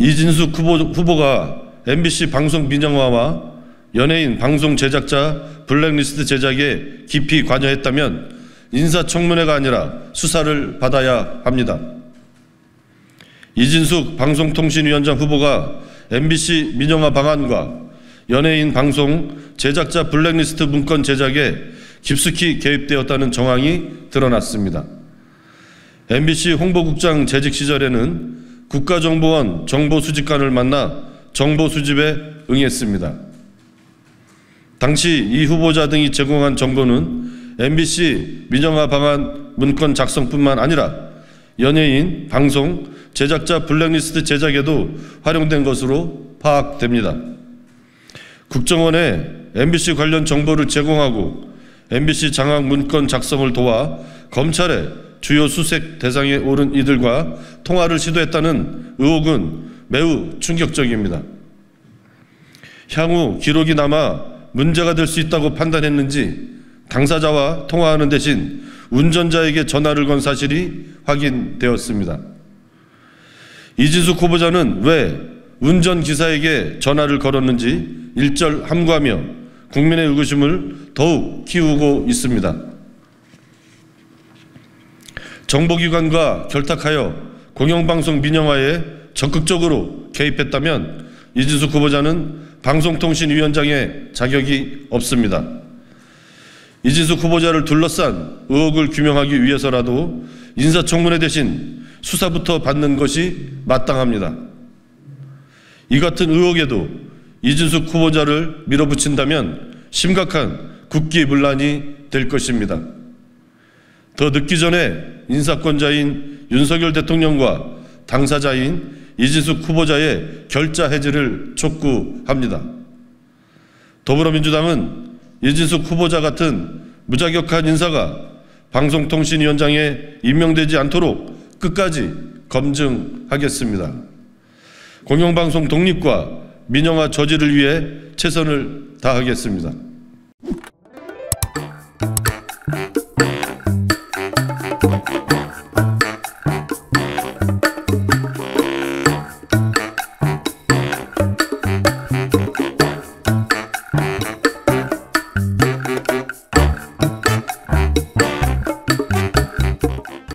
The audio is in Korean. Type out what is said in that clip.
이진숙 후보가 MBC 방송 민영화와 연예인, 방송 제작자, 블랙리스트 제작에 깊이 관여했다면 인사청문회가 아니라 수사를 받아야 합니다. 이진숙 방송통신위원장 후보가 MBC 민영화 방안과 연예인, 방송 제작자 블랙리스트 문건 제작에 깊숙이 개입되었다는 정황이 드러났습니다. MBC 홍보국장 재직 시절에는 국가정보원 정보수집관을 만나 정보 수집에 응했습니다. 당시 이 후보자 등이 제공한 정보는 MBC 민영화 방안 문건 작성뿐만 아니라 연예인, 방송, 제작자 블랙리스트 제작에도 활용된 것으로 파악됩니다. 국정원에 MBC 관련 정보를 제공하고 MBC 장악 문건 작성을 도와 검찰의 주요 수색 대상에 오른 이들과 통화를 시도했다는 의혹은 매우 충격적입니다. 향후 기록이 남아 문제가 될 수 있다고 판단했는지 당사자와 통화하는 대신 운전자에게 전화를 건 사실이 확인되었습니다. 이진숙 후보자는 왜 운전기사에게 전화를 걸었는지 일절 함구하며 국민의 의구심을 더욱 키우고 있습니다. 정보기관과 결탁하여 공영방송 민영화에 적극적으로 개입했다면 이진숙 후보자는 방송통신위원장의 자격이 없습니다. 이진숙 후보자를 둘러싼 의혹을 규명하기 위해서라도 인사청문회 대신 수사부터 받는 것이 마땅합니다. 이 같은 의혹에도 이진숙 후보자를 밀어붙인다면 심각한 국기문란이 될 것입니다. 더 늦기 전에 인사권자인 윤석열 대통령과 당사자인 이진숙 후보자의 결자 해지를 촉구합니다. 더불어민주당은 이진숙 후보자 같은 무자격한 인사가 방송통신위원장에 임명되지 않도록 끝까지 검증하겠습니다. 공영방송 독립과 민영화 저지를 위해 최선을 다하겠습니다.